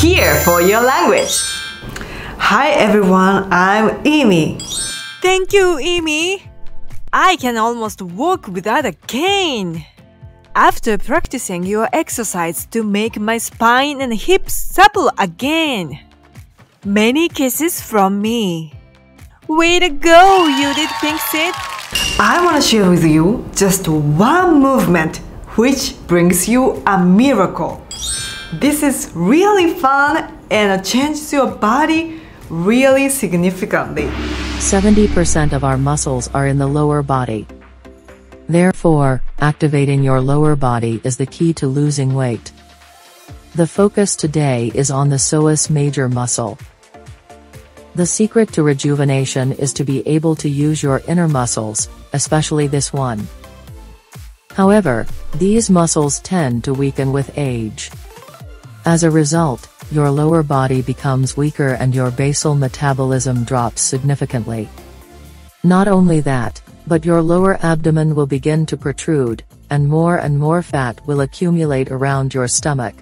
here for your language. Hi everyone, I'm Imi. Thank you, Imi. I can almost walk without a cane. After practicing your exercise to make my spine and hips supple again. Many kisses from me. Way to go, you did think it. I want to share with you just one movement which brings you a miracle. This is really fun and changes your body really significantly. 70% of our muscles are in the lower body. Therefore, activating your lower body is the key to losing weight. The focus today is on the psoas major muscle. The secret to rejuvenation is to be able to use your inner muscles, especially this one. However, these muscles tend to weaken with age. As a result, your lower body becomes weaker and your basal metabolism drops significantly. Not only that, but your lower abdomen will begin to protrude, and more fat will accumulate around your stomach.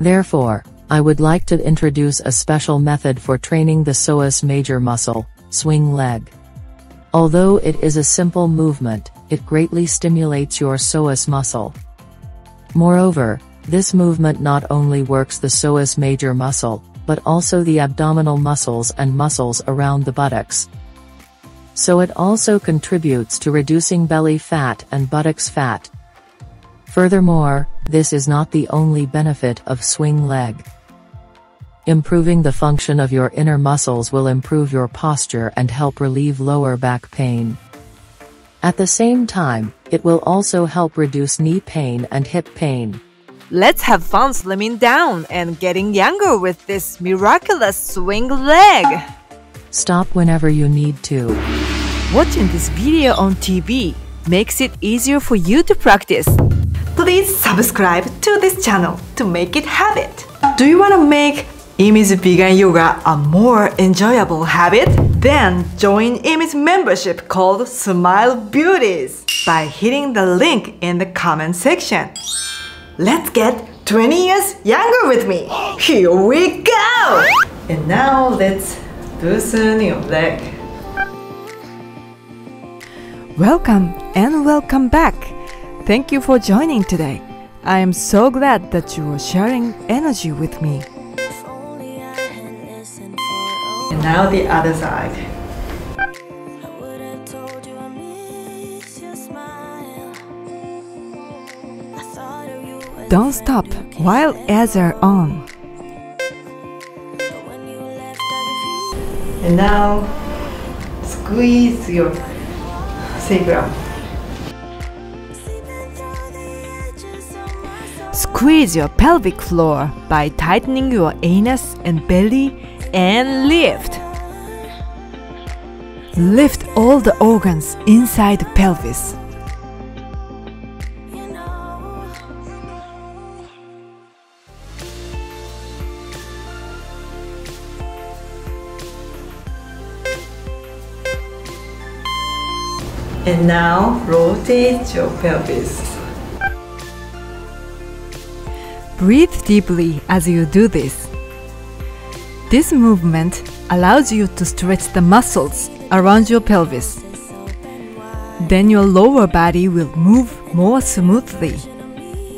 Therefore, I would like to introduce a special method for training the psoas major muscle, swing leg. Although it is a simple movement, it greatly stimulates your psoas muscle. Moreover, this movement not only works the psoas major muscle, but also the abdominal muscles and muscles around the buttocks. So it also contributes to reducing belly fat and buttocks fat. Furthermore, this is not the only benefit of swing leg. Improving the function of your inner muscles will improve your posture and help relieve lower back pain. At the same time, it will also help reduce knee pain and hip pain. Let's have fun slimming down and getting younger with this miraculous swing leg. Stop whenever you need to. Watching this video on TV makes it easier for you to practice. Please subscribe to this channel to make it habit. Do you want to make Imi's Bigan Yoga a more enjoyable habit? Then join Imi's membership called Smile Beauties by hitting the link in the comment section. Let's get 20 years younger with me. Here we go! And now let's loosen your leg. Welcome and welcome back. Thank you for joining today. I am so glad that you are sharing energy with me. And now the other side. Don't stop while ads are on. And now squeeze your sacrum. Squeeze your pelvic floor by tightening your anus and belly and lift. Lift all the organs inside the pelvis. And now rotate your pelvis. Breathe deeply as you do this. This movement allows you to stretch the muscles around your pelvis. Then your lower body will move more smoothly.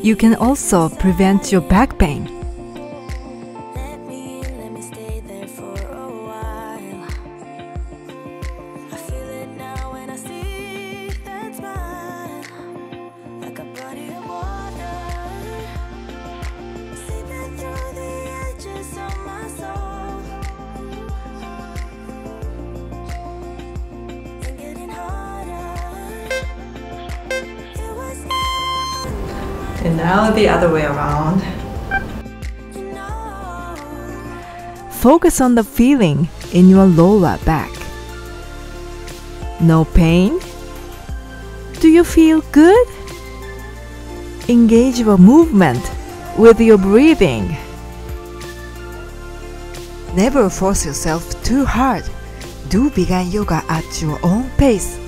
You can also prevent your back pain. And now the other way around. Focus on the feeling in your lower back. No pain? Do you feel good? Engage your movement with your breathing. Never force yourself too hard. Do Bigan Yoga at your own pace.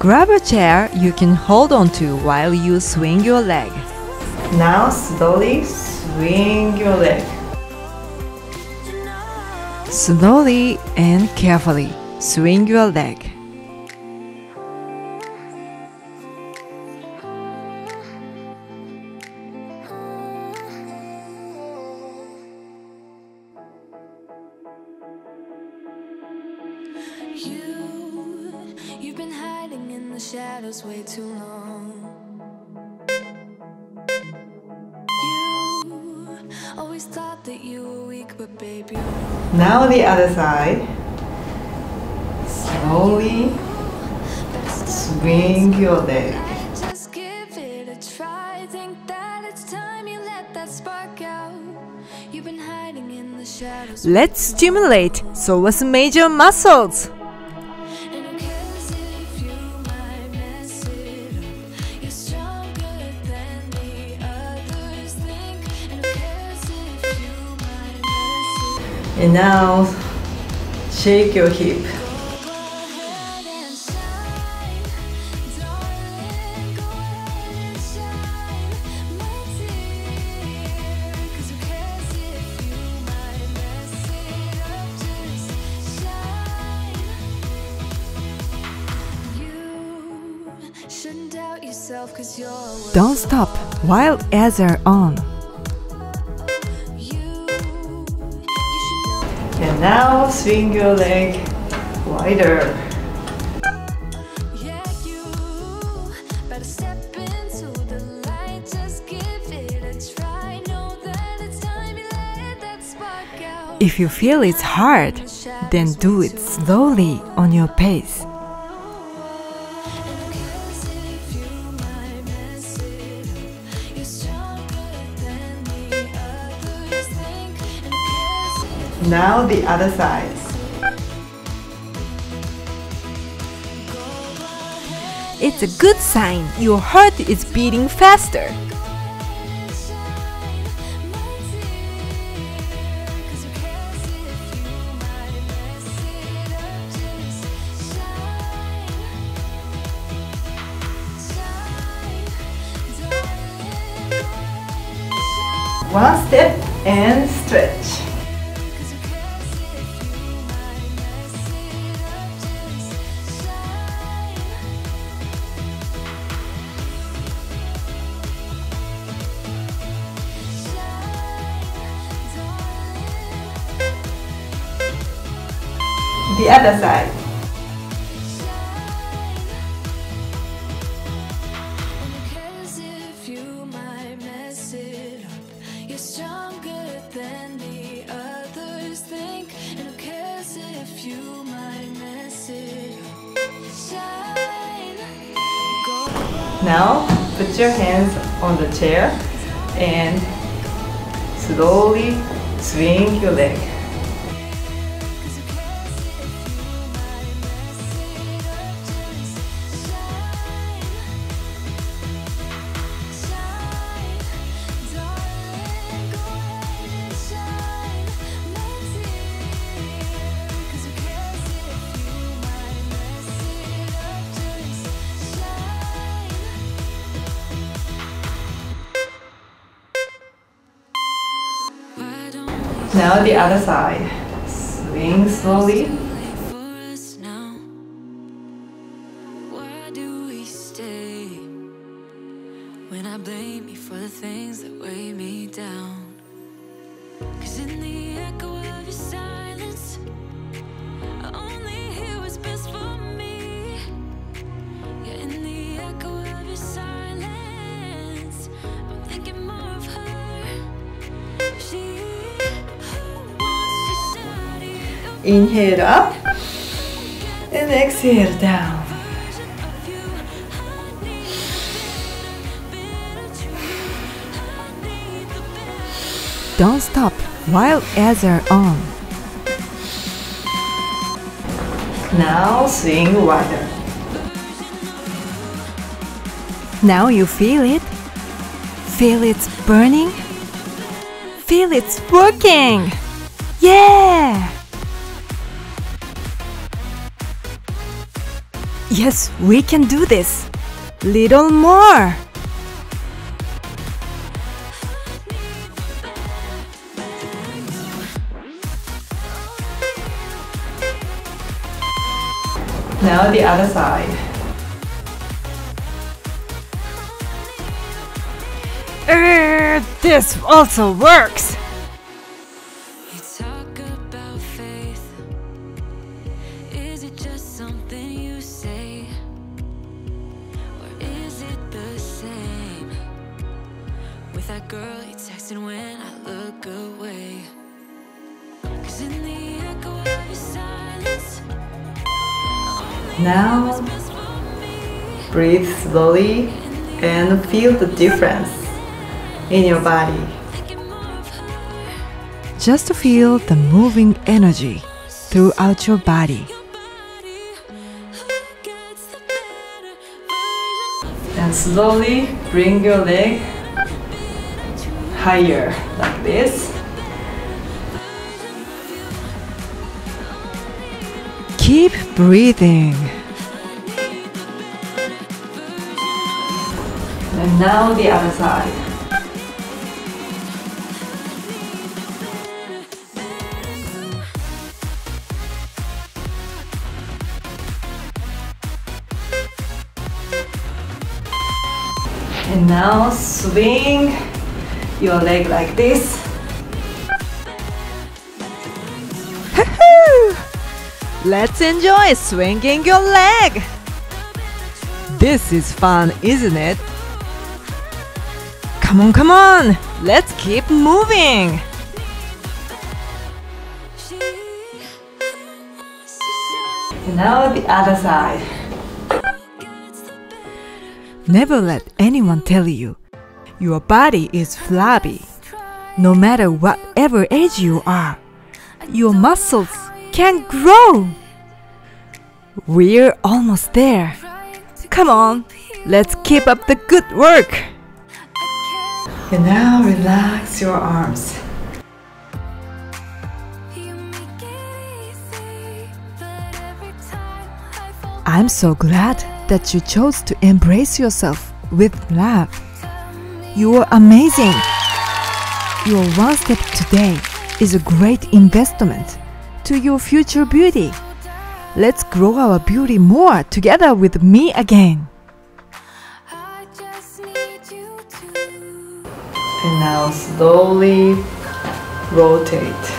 Grab a chair you can hold on to while you swing your leg. Now slowly swing your leg. Slowly and carefully swing your leg. You've been hiding in the shadows way too long. You always thought that you were weak, but baby. Now the other side. Slowly swing your leg. Just give it a try. Think that it's time you let that spark out. You've been hiding in the shadows. Let's stimulate psoas major muscles. And now, shake your hip. Don't stop while ads are on. And now swing your leg wider. Yeah, you better step into the light, just give it a try. Know that it's time you let that spark out. If you feel it's hard, then do it slowly on your pace. Now the other side. It's a good sign your heart is beating faster. One step and stretch. The other side. Now put your hands on the chair and slowly swing your leg. Now the other side. Swing slowly. Why do we stay when I blame you for the things that weigh me down? 'Cause in the echo of your silence, I only hear what's best for me. Yeah, in the echo of your silence, I'm thinking more of her. She. Inhale up and exhale down. Don't stop while ads are on. Now swing wider. Now you feel it. Feel it's burning. Feel it's working. Yeah! Yes, we can do this! Little more! Now the other side. This also works! That girl you texted when I look away, 'cause in the echo of your silence. Now breathe slowly and feel the difference in your body. Just to feel the moving energy throughout your body. And slowly bring your leg higher, like this. Keep breathing. And now the other side. And now swing your leg like this. Let's enjoy swinging your leg. This is fun, isn't it? Come on, come on. Let's keep moving. And now the other side. Never let anyone tell you your body is flabby. No matter whatever age you are, your muscles can grow. We're almost there. Come on, let's keep up the good work. And now relax your arms. I'm so glad that you chose to embrace yourself with love. You are amazing! Your one step today is a great investment to your future beauty. Let's grow our beauty more together with me again. And now slowly rotate.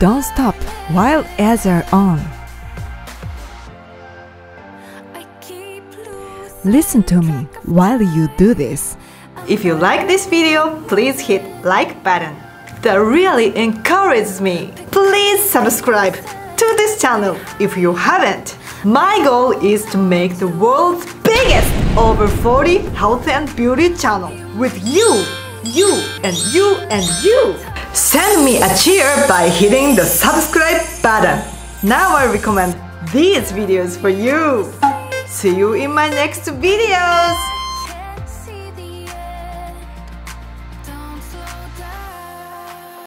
Don't stop while ads are on. Listen to me while you do this. If you like this video, please hit like button. That really encourages me. Please subscribe to this channel if you haven't. My goal is to make the world's biggest over 40 health and beauty channel with you, you, and you, and you. Send me a cheer by hitting the subscribe button. Now I recommend these videos for you. See you in my next videos.